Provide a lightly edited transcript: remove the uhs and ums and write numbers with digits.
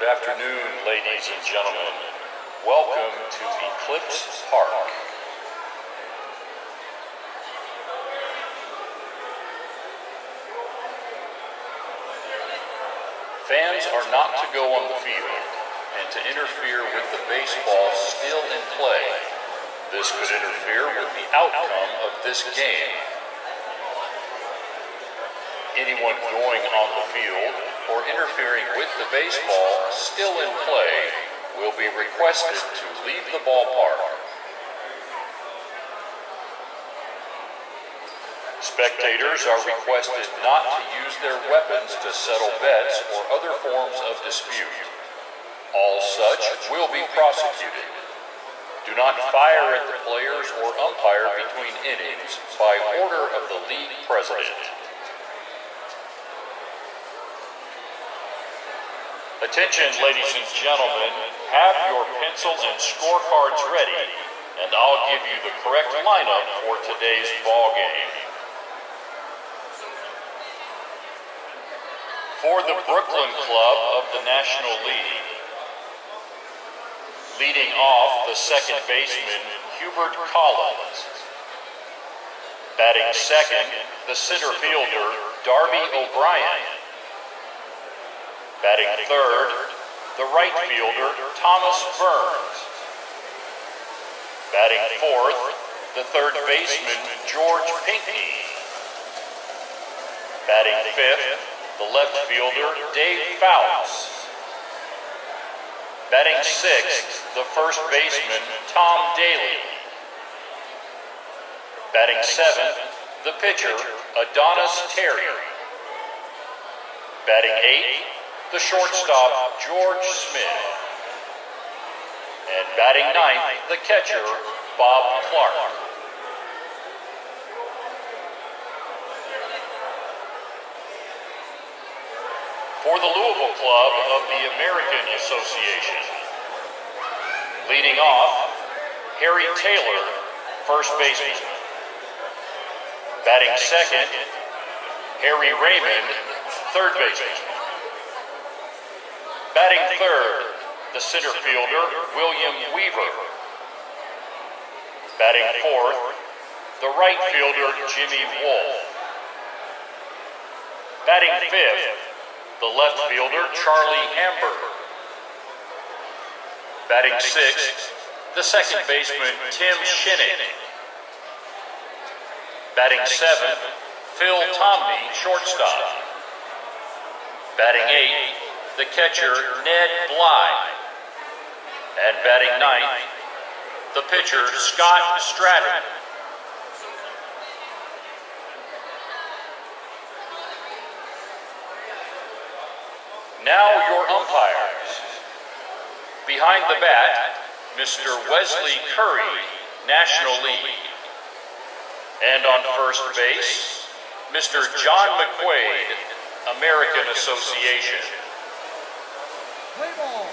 Good afternoon, ladies and gentlemen. Welcome to Eclipse Park. Fans are not to go on the field and to interfere with the baseball still in play. This could interfere with the outcome of this game. Anyone going on the field or interfering with the baseball still in play will be requested to leave the ballpark. Spectators are requested not to use their weapons to settle bets or other forms of dispute. All such will be prosecuted. Do not fire at the players or umpire between innings by order of the league president. Attention, ladies and gentlemen, have your pencils and scorecards ready, and I'll give you the correct lineup for today's ball game. For the Brooklyn Club of the National League, leading off the second baseman, Hubert Collins. Batting second, the center fielder, Darby O'Brien. Batting third, the right fielder, Thomas Burns. Batting fourth, the third baseman, George Pinckney. Batting fifth, the left fielder, Dave Fouts. Batting sixth, the first baseman, Tom Daly. Batting seventh, the pitcher, Adonis Terry. Batting eighth, the shortstop, George Smith. And batting ninth, the catcher, Bob Clark. For the Louisville Club of the American Association, leading off, Harry Taylor, first baseman. Batting second, Harry Raymond, third baseman. Batting third, the center fielder, William Weaver. Batting fourth, the right fielder, Jimmy Wolf. Batting fifth, the left fielder, Charlie Hamburger. Batting sixth, the second baseman, Tim Shinnick. Batting seventh, Phil Tomney, shortstop. Batting eighth, the catcher, Ned Bly. And batting ninth, the pitcher, Scott Stratton. Now your umpires. Behind the bat, Mr. Wesley Curry, National League. And on first base, Mr. John McQuaid, American Association. Play ball.